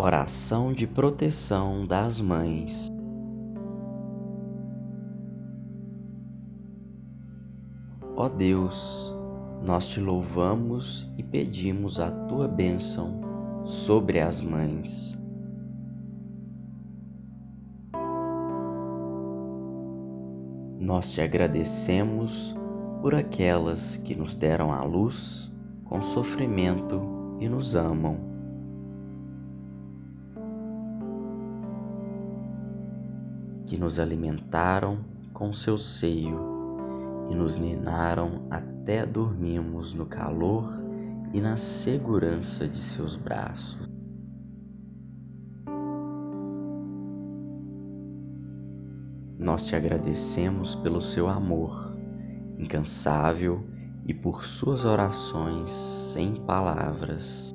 Oração de proteção das mães. Ó Deus, nós te louvamos e pedimos a tua bênção sobre as mães. Nós te agradecemos por aquelas que nos deram à luz com sofrimento e nos amam. Que nos alimentaram com seu seio e nos ninaram até dormirmos no calor e na segurança de seus braços. Nós te agradecemos pelo seu amor incansável e por suas orações sem palavras.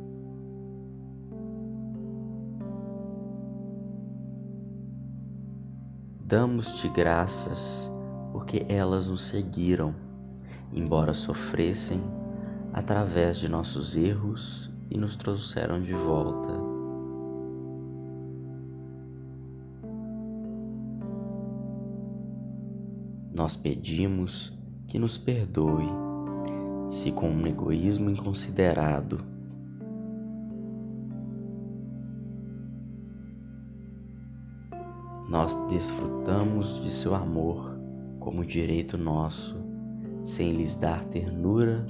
Damos-te graças porque elas nos seguiram, embora sofressem, através de nossos erros e nos trouxeram de volta. Nós pedimos que nos perdoe, se com um egoísmo inconsiderado, nós desfrutamos de seu amor como direito nosso, sem lhes dar ternura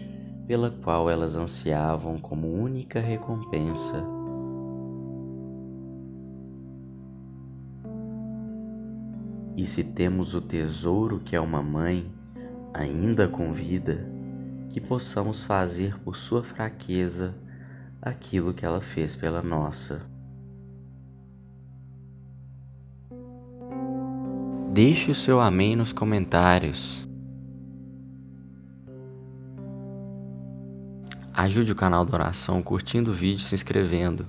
pela qual elas ansiavam como única recompensa. E se temos o tesouro que é uma mãe, ainda com vida, que possamos fazer por sua fraqueza aquilo que ela fez pela nossa. Deixe o seu amém nos comentários. Ajude o canal da oração curtindo o vídeo e se inscrevendo.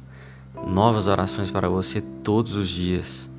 Novas orações para você todos os dias.